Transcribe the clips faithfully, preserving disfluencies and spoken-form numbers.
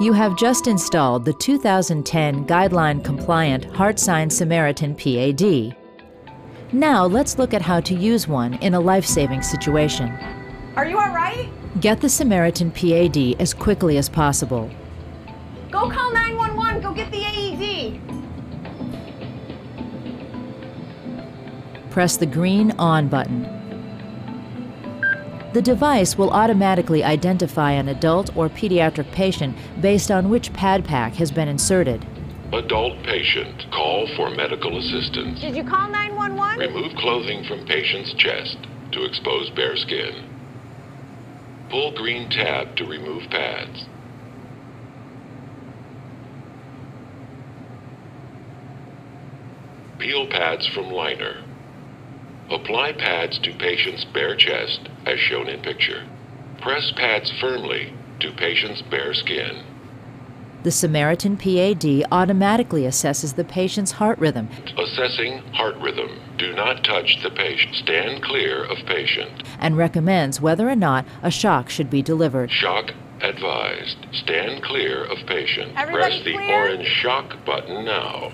You have just installed the two thousand ten guideline-compliant HeartSine Samaritan P A D. Now let's look at how to use one in a life-saving situation. Are you all right? Get the Samaritan P A D as quickly as possible. Go call nine one one, go get the A E D. Press the green on button. The device will automatically identify an adult or pediatric patient based on which pad pack has been inserted. Adult patient, call for medical assistance. Did you call nine one one? Remove clothing from patient's chest to expose bare skin. Pull green tab to remove pads. Peel pads from liner. Apply pads to patient's bare chest, as shown in picture. Press pads firmly to patient's bare skin. The Samaritan P A D automatically assesses the patient's heart rhythm. Assessing heart rhythm. Do not touch the patient. Stand clear of patient. And recommends whether or not a shock should be delivered. Shock advised. Stand clear of patient. Everybody press the clear? Orange shock button now.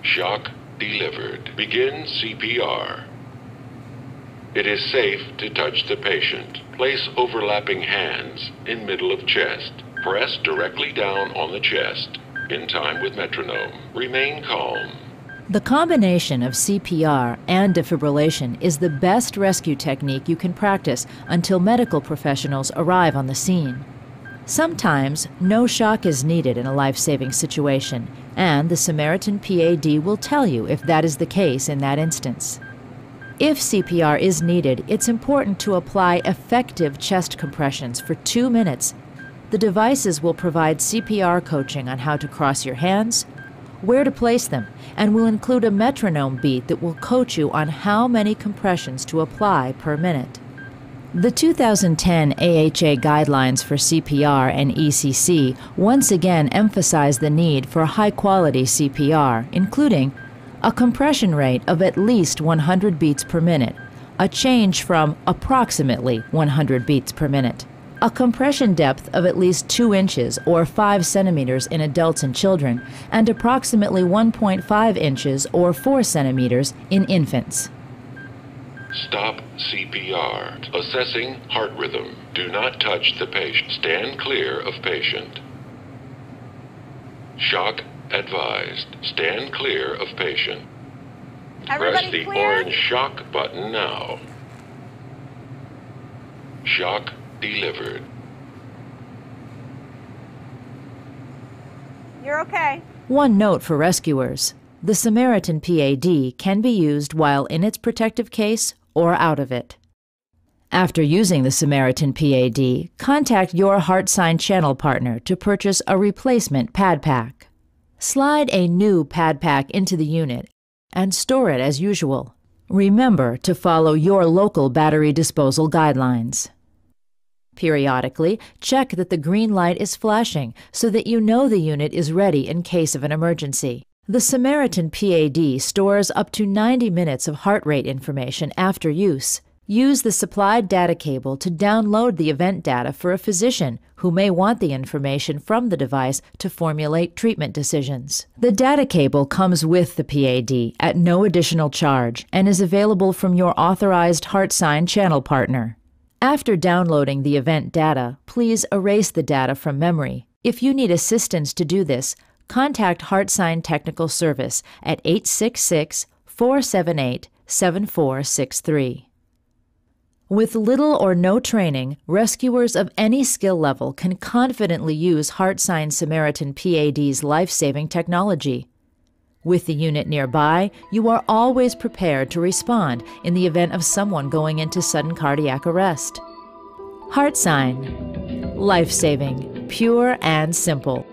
Shock delivered. Begin C P R. It is safe to touch the patient. Place overlapping hands in middle of chest. Press directly down on the chest in time with metronome. Remain calm. The combination of C P R and defibrillation is the best rescue technique you can practice until medical professionals arrive on the scene. Sometimes, no shock is needed in a life-saving situation, and the Samaritan P A D will tell you if that is the case in that instance. If C P R is needed, it's important to apply effective chest compressions for two minutes. The devices will provide C P R coaching on how to cross your hands, where to place them, and will include a metronome beat that will coach you on how many compressions to apply per minute. The two thousand ten A H A guidelines for C P R and E C C once again emphasize the need for high-quality C P R, including a compression rate of at least one hundred beats per minute, a change from approximately one hundred beats per minute, a compression depth of at least two inches or five centimeters in adults and children, and approximately one point five inches or four centimeters in infants. Stop C P R. Assessing heart rhythm. Do not touch the patient. Stand clear of patient. Shock advised. Stand clear of patient. Everybody press the clear? Orange shock button now. Shock delivered. You're okay. One note for rescuers. The Samaritan P A D can be used while in its protective case or out of it. After using the Samaritan P A D, contact your HeartSine channel partner to purchase a replacement pad pack. Slide a new pad pack into the unit and store it as usual. Remember to follow your local battery disposal guidelines. Periodically, check that the green light is flashing so that you know the unit is ready in case of an emergency. The Samaritan P A D stores up to ninety minutes of heart rate information after use. Use the supplied data cable to download the event data for a physician who may want the information from the device to formulate treatment decisions. The data cable comes with the P A D at no additional charge and is available from your authorized HeartSine channel partner. After downloading the event data, please erase the data from memory. If you need assistance to do this, contact HeartSine Technical Service at eight six six, four seven eight, seven four six three. With little or no training, rescuers of any skill level can confidently use HeartSine Samaritan P A D's life-saving technology. With the unit nearby, you are always prepared to respond in the event of someone going into sudden cardiac arrest. HeartSine. Life-saving, pure and simple.